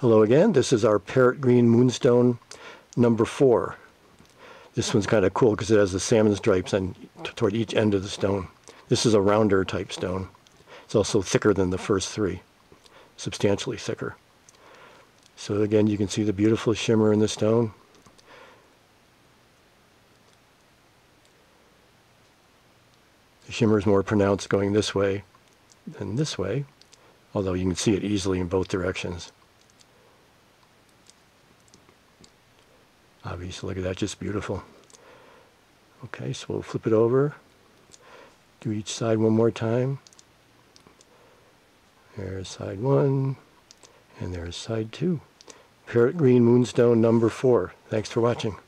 Hello again, this is our Parrot Green Moonstone number 4. This one's kind of cool because it has the salmon stripes on toward each end of the stone. This is a rounder type stone. It's also thicker than the first three, substantially thicker. So again, you can see the beautiful shimmer in the stone. The shimmer is more pronounced going this way than this way, although you can see it easily in both directions. Obviously, look at that, just beautiful. Okay, so we'll flip it over. Do each side one more time. There's side one, and there's side two. Parrot Green Moonstone number 4. Thanks for watching.